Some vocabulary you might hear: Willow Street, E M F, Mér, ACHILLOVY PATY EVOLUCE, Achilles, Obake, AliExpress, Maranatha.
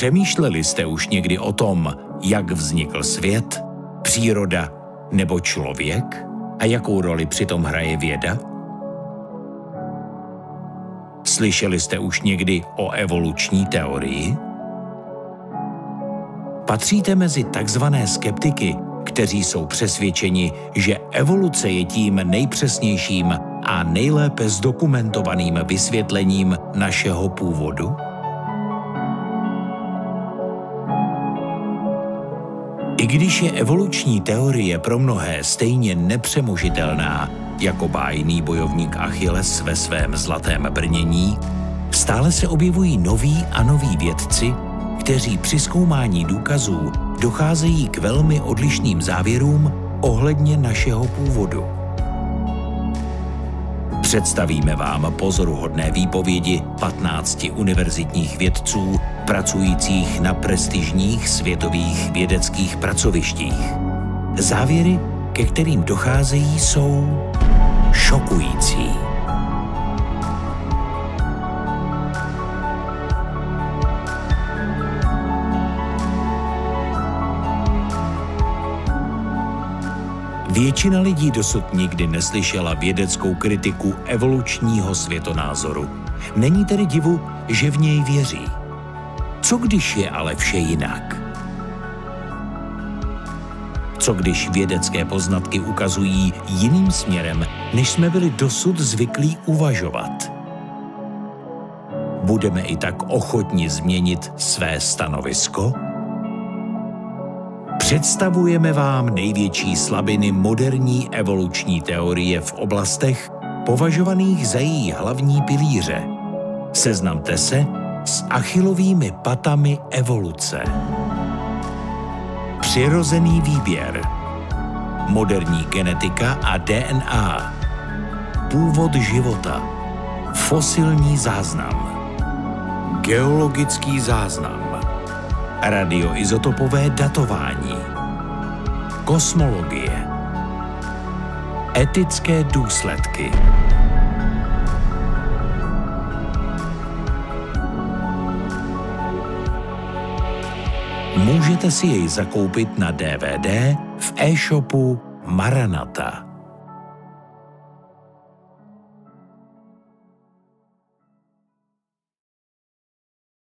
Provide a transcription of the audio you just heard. Přemýšleli jste už někdy o tom, jak vznikl svět, příroda nebo člověk a jakou roli přitom hraje věda? Slyšeli jste už někdy o evoluční teorii? Patříte mezi takzvané skeptiky, kteří jsou přesvědčeni, že evoluce je tím nejpřesnějším a nejlépe zdokumentovaným vysvětlením našeho původu? I když je evoluční teorie pro mnohé stejně nepřemožitelná jako bájný bojovník Achilles ve svém zlatém brnění, stále se objevují noví a noví vědci, kteří při zkoumání důkazů docházejí k velmi odlišným závěrům ohledně našeho původu. Představíme vám pozoruhodné výpovědi 15 univerzitních vědců pracujících na prestižních světových vědeckých pracovištích. Závěry, ke kterým docházejí, jsou šokující. Většina lidí dosud nikdy neslyšela vědeckou kritiku evolučního světonázoru. Není tedy divu, že v něj věří. Co když je ale vše jinak? Co když vědecké poznatky ukazují jiným směrem, než jsme byli dosud zvyklí uvažovat? Budeme i tak ochotni změnit své stanovisko? Představujeme vám největší slabiny moderní evoluční teorie v oblastech považovaných za její hlavní pilíře. Seznamte se s Achillovými patami evoluce. Přirozený výběr, moderní genetika a DNA, původ života, fosilní záznam, geologický záznam, radioizotopové datování, kosmologie, etické důsledky. Můžete si jej zakoupit na DVD v e-shopu Maranatha.